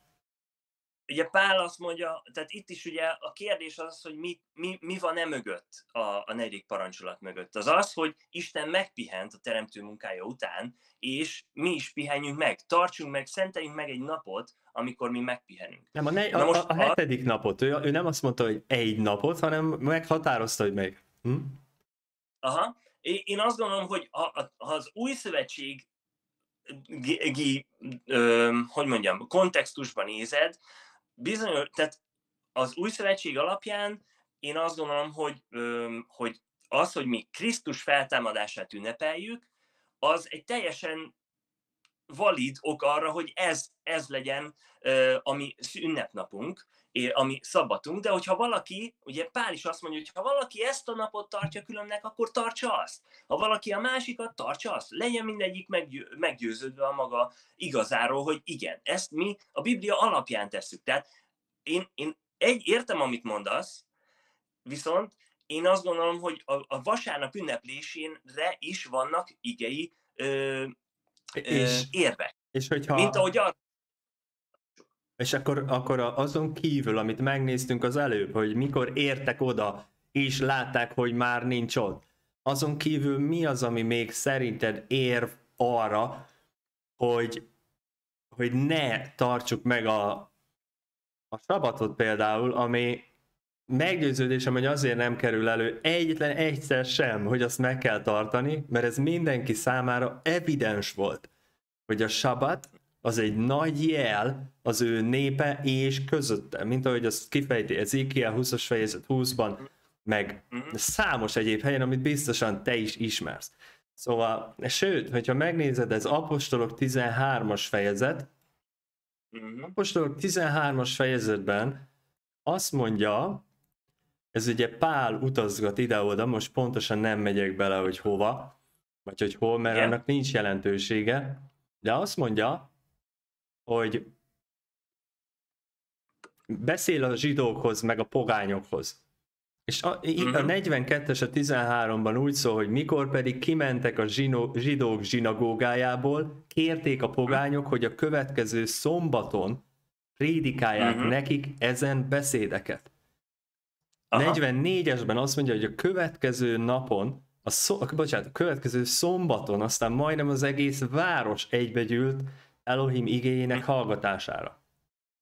Ugye Pál azt mondja, tehát itt is ugye a kérdés az, hogy mi, mi, mi van e mögött, a, a negyedik parancsolat mögött. Az az, hogy Isten megpihent a teremtő munkája után, és mi is pihenjünk meg, tartsunk meg, szenteljünk meg egy napot, amikor mi megpihenünk. Nem, a, ne- a, most a, a hetedik napot, ő, ő nem azt mondta, hogy egy napot, hanem meghatározta, hogy meg. Hm? Aha, én azt gondolom, hogy a, a, az Új Szövetség, g- g- ö, hogy mondjam, kontextusban nézed, bizonyos, tehát az Új Szövetség alapján én azt gondolom, hogy, hogy az, hogy mi Krisztus feltámadását ünnepeljük, az egy teljesen valid ok arra, hogy ez, ez legyen a mi ünnepnapunk, a mi szabbatunk, de hogyha valaki, ugye Pál is azt mondja, hogy ha valaki ezt a napot tartja különnek, akkor tartsa azt. Ha valaki a másikat, tartsa azt. Legyen mindegyik meggyő, meggyőződve a maga igazáról, hogy igen, ezt mi a Biblia alapján tesszük. Tehát én, én egy értem, amit mondasz, viszont én azt gondolom, hogy a, a vasárnap ünneplésénre is vannak igei ö, ö, és, érvek. És hogyha... Mint ahogy arra És akkor, akkor azon kívül, amit megnéztünk az előbb, hogy mikor értek oda, és látták, hogy már nincs ott. Azon kívül mi az, ami még szerinted érv arra, hogy, hogy ne tartsuk meg a, a sabatot például, ami meggyőződésem, hogy azért nem kerül elő egyetlen egyszer sem, hogy azt meg kell tartani, mert ez mindenki számára evidens volt, hogy a sabat az egy nagy jel az ő népe és közötte, mint ahogy azt kifejti Ezékiel húszas fejezet húszban, meg számos egyéb helyen, amit biztosan te is ismersz. Szóval, sőt, hogyha megnézed, ez Apostolok tizenhármas fejezet, Apostolok tizenhármas fejezetben azt mondja, ez ugye Pál utazgat ide-oda, most pontosan nem megyek bele, hogy hova, vagy hogy hol, mert yeah. annak nincs jelentősége, de azt mondja, hogy beszél a zsidókhoz, meg a pogányokhoz. És a, a negyvenkettes a tizenháromban úgy szól, hogy mikor pedig kimentek a zsinó, zsidók zsinagógájából, kérték a pogányok, hogy a következő szombaton prédikálják uh-huh. nekik ezen beszédeket. Aha. negyvennégyesben azt mondja, hogy a következő napon, a, szó, bocsánat, a következő szombaton aztán majdnem az egész város egybegyűlt Elohim igéjének hallgatására.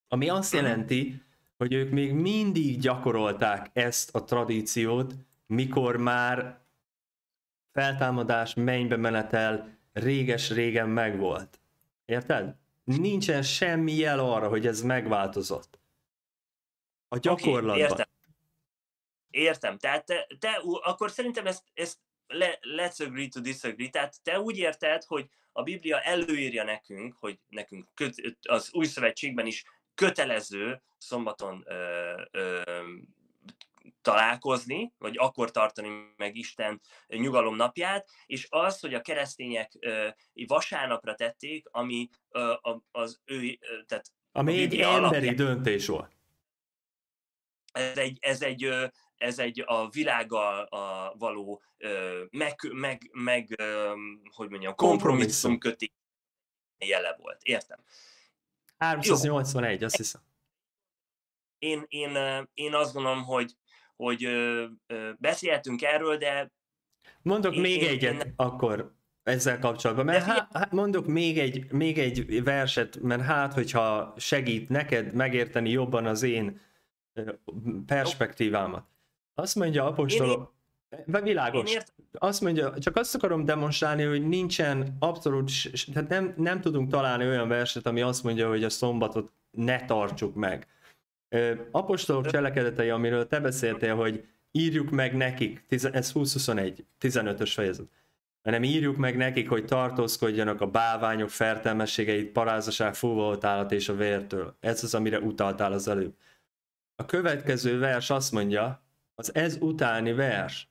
Ami azt jelenti, hogy ők még mindig gyakorolták ezt a tradíciót, mikor már feltámadás, mennybe menetel, réges-régen megvolt. Érted? Nincsen semmi jel arra, hogy ez megváltozott. A gyakorlatban. Okay, értem. Értem. Tehát te, te akkor szerintem ezt, ezt le, let's agree to disagree. Tehát te úgy érted, hogy a Biblia előírja nekünk, hogy nekünk köt, az Új Szövetségben is kötelező szombaton ö, ö, találkozni, vagy akkor tartani meg Isten nyugalom napját, és az, hogy a keresztények ö, vasárnapra tették, ami ö, az ő... Tehát ami egy emberi alapján, döntés volt. Ez egy, ez egy ö, ez egy a világgal a való ö, meg, meg, meg ö, hogy mondjam, kompromisszum kötés jele volt. Értem. háromszáznyolcvanegy, azt hiszem. Én, én, én azt gondolom, hogy, hogy beszélhetünk erről, de... Mondok én, még én, egyet én... akkor ezzel kapcsolatban, mert há, mondok még egy, még egy verset, mert hát, hogyha segít neked megérteni jobban az én perspektívámat. Azt mondja apostolok, én... világos, én azt mondja, csak azt akarom demonstrálni, hogy nincsen abszolút, tehát nem, nem tudunk találni olyan verset, ami azt mondja, hogy a szombatot ne tartsuk meg. Apostolok cselekedetei, amiről te beszéltél, hogy írjuk meg nekik, ez húsz huszonegy, tizenötös fejezet, hanem írjuk meg nekik, hogy tartózkodjanak a bálványok fertelmességeit, parázaság, fúvolt állat és a vértől. Ez az, amire utaltál az előbb. A következő vers azt mondja, az ez utáni vers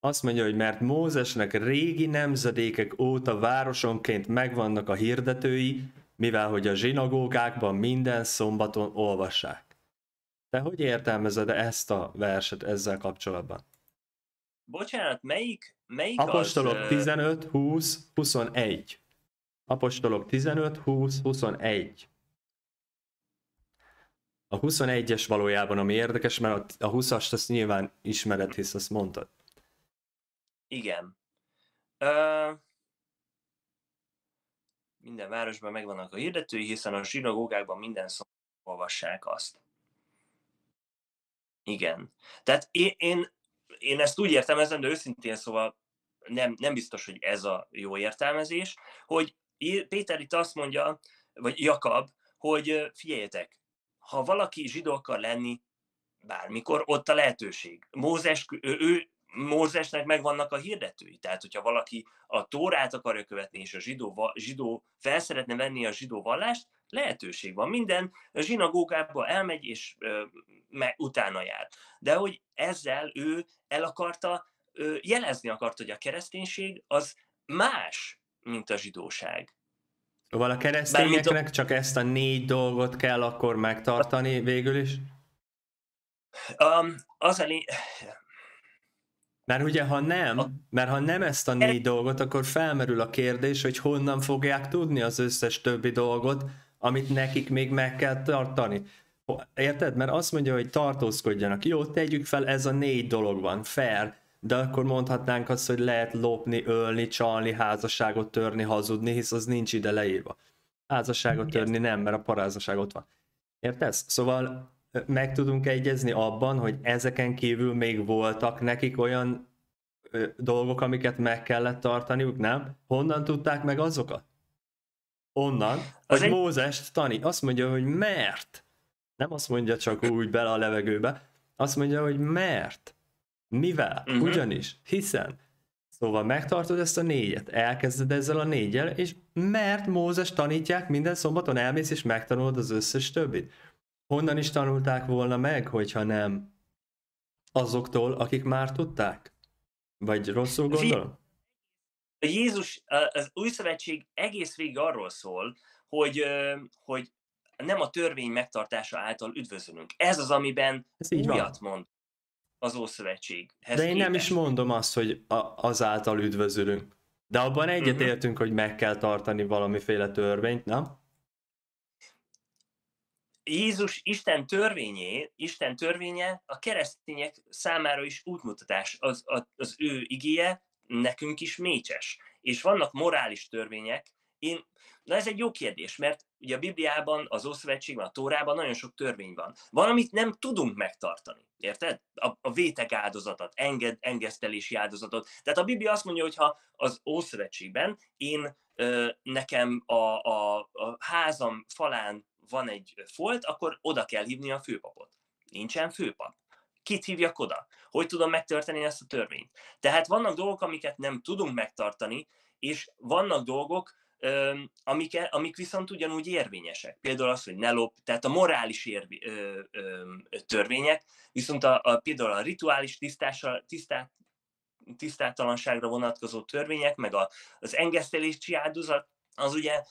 azt mondja, hogy mert Mózesnek régi nemzedékek óta városonként megvannak a hirdetői, mivel hogy a zsinagógákban minden szombaton olvassák. Te hogy értelmezed ezt a verset ezzel kapcsolatban? Bocsánat, melyik, melyik Apostolok az... tizenöt, húsz, huszonegy. Apostolok tizenöt, húsz, huszonegy. A huszonegyes valójában, ami érdekes, mert a huszast azt nyilván ismered, hisz azt mondtad. Igen. Ö, minden városban megvannak a hirdetői, hiszen a zsinagógákban minden szóval olvassák azt. Igen. Tehát én, én, én ezt úgy értelmezem, de őszintén szóval nem, nem biztos, hogy ez a jó értelmezés, hogy Péter itt azt mondja, vagy Jakab, hogy figyeljetek, ha valaki zsidó akar lenni, bármikor ott a lehetőség. Mózes, ő, ő, Mózesnek megvannak a hirdetői, tehát hogyha valaki a Tórát akarja követni, és a zsidó, zsidó fel szeretne venni a zsidó vallást, lehetőség van. Minden zsinagógába elmegy, és ö, me, utána jár. De hogy ezzel ő el akarta, ö, jelezni akarta, hogy a kereszténység az más, mint a zsidóság. Val a keresztényeknek csak ezt a négy dolgot kell akkor megtartani végül is? Um, az elé... Mert ugye, ha nem, a... mert ha nem ezt a négy dolgot, akkor felmerül a kérdés, hogy honnan fogják tudni az összes többi dolgot, amit nekik még meg kell tartani. Érted? Mert azt mondja, hogy tartózkodjanak. Jó, tegyük fel, ez a négy dolog van, fair, de akkor mondhatnánk azt, hogy lehet lopni, ölni, csalni, házasságot törni, hazudni, hisz az nincs ide leírva. Házasságot törni nem, mert a parázasság ott van. Értesz? Szóval meg tudunk egyezni abban, hogy ezeken kívül még voltak nekik olyan ö, dolgok, amiket meg kellett tartaniuk, nem? Honnan tudták meg azokat? Onnan, hogy Mózest tanít. Azt mondja, hogy mert. Nem azt mondja csak úgy bele a levegőbe. Azt mondja, hogy mert. Mivel? Uh-huh. Ugyanis. Hiszen. Szóval megtartod ezt a négyet, elkezded ezzel a négyel, és mert Mózes tanítják, minden szombaton elmész, és megtanulod az összes többit. Honnan is tanulták volna meg, hogyha nem azoktól, akik már tudták? Vagy rosszul gondolom? Jézus, az Új Szövetség egész végig arról szól, hogy, hogy nem a törvény megtartása által üdvözölünk. Ez az, amiben ez így újat van. Mond az Ószövetséghez. De én képest. Nem is mondom azt, hogy a, azáltal üdvözölünk. De abban egyetértünk, uh-huh. hogy meg kell tartani valamiféle törvényt, nem? Jézus Isten törvényé, Isten törvénye a keresztények számára is útmutatás. Az, az, az ő igéje nekünk is mécses. És vannak morális törvények. Én, na ez egy jó kérdés, mert ugye a Bibliában, az Ószövetségben, a Tórában nagyon sok törvény van. Van, amit nem tudunk megtartani. Érted? A, a vétek áldozatot, enged, engesztelési áldozatot. Tehát a Biblia azt mondja, hogyha az Ószövetségben én ö, nekem a, a, a házam falán van egy folt, akkor oda kell hívni a főpapot. Nincsen főpap. Kit hívjak oda? Hogy tudom megtartani ezt a törvényt? Tehát vannak dolgok, amiket nem tudunk megtartani, és vannak dolgok, Amik, amik viszont ugyanúgy érvényesek. Például az, hogy ne lop, tehát a morális érvi, ö, ö, törvények, viszont a, a, például a rituális tisztása, tisztá, tisztátalanságra vonatkozó törvények, meg a, az engesztelési áldozat, az ugye,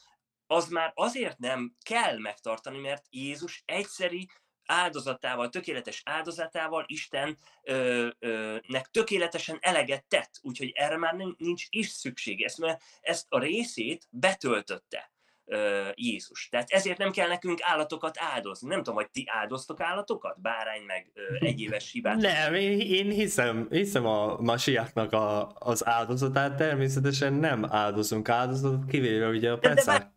az már azért nem kell megtartani, mert Jézus egyszeri áldozatával, tökéletes áldozatával Istennek tökéletesen eleget tett, úgyhogy erre már nem, nincs is szüksége, ezt, mert ezt a részét betöltötte ö, Jézus. Tehát ezért nem kell nekünk állatokat áldozni. Nem tudom, hogy ti áldoztok állatokat? Bárány meg ö, egyéves hibát. Nem, én, én hiszem, hiszem a masiáknak a, az áldozatát, természetesen nem áldozunk áldozatot, kivéve ugye a pecák. De,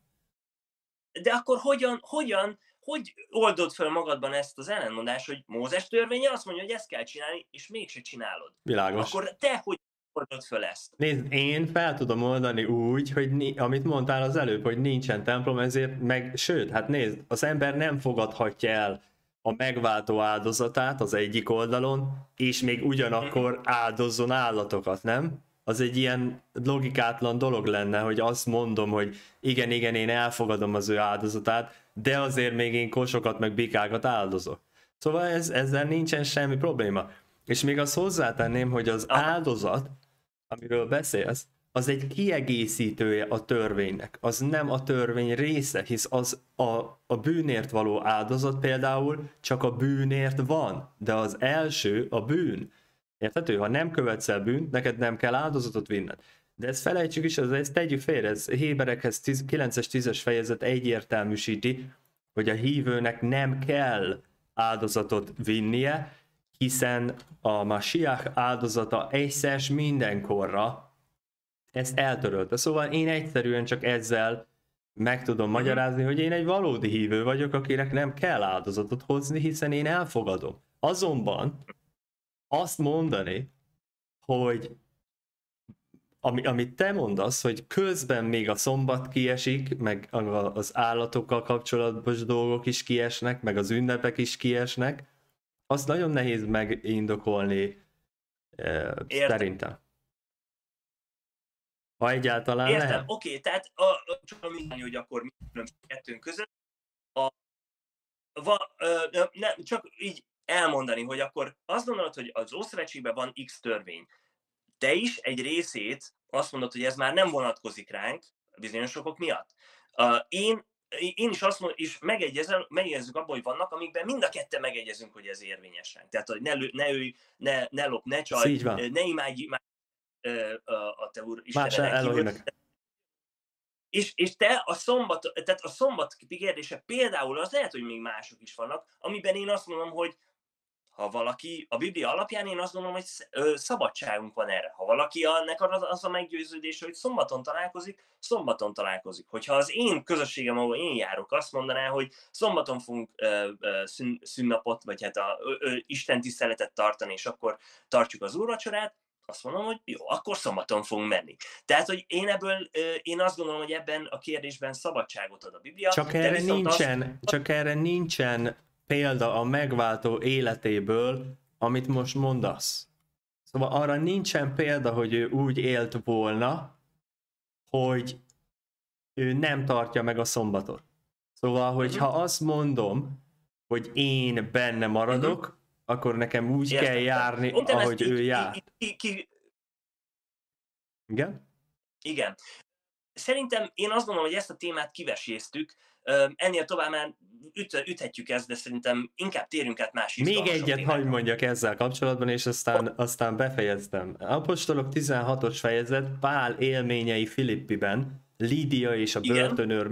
de, de akkor hogyan, hogyan Hogy oldod fel magadban ezt az ellenmondást, hogy Mózes törvénye azt mondja, hogy ezt kell csinálni, és mégse csinálod. Világos. Akkor te hogy oldod fel ezt? Nézd, én fel tudom oldani úgy, hogy amit mondtál az előbb, hogy nincsen templom, ezért meg, sőt, hát nézd, az ember nem fogadhatja el a megváltó áldozatát az egyik oldalon, és még ugyanakkor áldozzon állatokat, nem? Az egy ilyen logikátlan dolog lenne, hogy azt mondom, hogy igen, igen, én elfogadom az ő áldozatát, de azért még én kosokat meg bikákat áldozok. Szóval ez, ezzel nincsen semmi probléma. És még azt hozzátenném, hogy az áldozat, amiről beszélsz, az egy kiegészítője a törvénynek. Az nem a törvény része, hisz az a, a bűnért való áldozat például csak a bűnért van, de az első a bűn. Érthető? Ha nem követsz el bűnt, neked nem kell áldozatot vinned. De ezt felejtsük is, ezt tegyük félre, ez Héberekhez kilences tízes fejezet egyértelműsíti, hogy a hívőnek nem kell áldozatot vinnie, hiszen a Masiach áldozata egyszer mindenkorra ezt eltörölte. Szóval én egyszerűen csak ezzel meg tudom magyarázni, hogy én egy valódi hívő vagyok, akinek nem kell áldozatot hozni, hiszen én elfogadom. Azonban azt mondani, hogy Ami, amit te mondasz, hogy közben még a szombat kiesik, meg az állatokkal kapcsolatos dolgok is kiesnek, meg az ünnepek is kiesnek, azt nagyon nehéz megindokolni eh, szerintem. Ha egyáltalán Értem. Lehet. Oké, okay, tehát a, a, csak a mindannyi, hogy akkor mi különbség kettőnk között, a, va, ö, nem, csak így elmondani, hogy akkor azt gondolod, hogy az Ószövetségben van X törvény. Te is egy részét azt mondod, hogy ez már nem vonatkozik ránk bizonyos okok miatt. Uh, én, én is azt mondom, és megegyezzük abban, hogy vannak, amikben mind a ketten megegyezünk, hogy ez érvényes ránk. Tehát, hogy ne, lő, ne őj, ne, ne lop, ne csalj, ne imádj, imádj uh, a te úr Istenenek. És, és te a szombat, tehát a szombati kérdése például az lehet, hogy még mások is vannak, amiben én azt mondom, hogy ha valaki, a Biblia alapján én azt gondolom, hogy szabadságunk van erre. Ha valaki annak az a meggyőződése, hogy szombaton találkozik, szombaton találkozik. Hogyha az én közösségem, ahol én járok, azt mondaná, hogy szombaton fogunk ö, ö, szün, szünnapot, vagy hát a, ö, ö, Isten tiszteletet tartani, és akkor tartjuk az úrvacsorát, azt mondom, hogy jó, akkor szombaton fogunk menni. Tehát, hogy én ebből, én azt gondolom, hogy ebben a kérdésben szabadságot ad a Biblia. Csak erre nincsen, azt... csak erre nincsen példa a megváltó életéből, amit most mondasz. Szóval arra nincsen példa, hogy ő úgy élt volna, hogy ő nem tartja meg a szombatot. Szóval, hogyha uh-huh. azt mondom, hogy én benne maradok, uh-huh. akkor nekem úgy Értem. kell járni, Értem, ahogy ő í- jár. Í- í- Igen? Igen. Szerintem én azt gondolom, hogy ezt a témát kiveséztük. Ennél tovább már üt, üthetjük ezt, de szerintem inkább térjünk át más izgalmasabb. Még egyet hadd mondjak ezzel kapcsolatban, és aztán, aztán befejeztem. Apostolok tizenhatos fejezet, Pál élményei Filippiben, Lídia és a börtönőr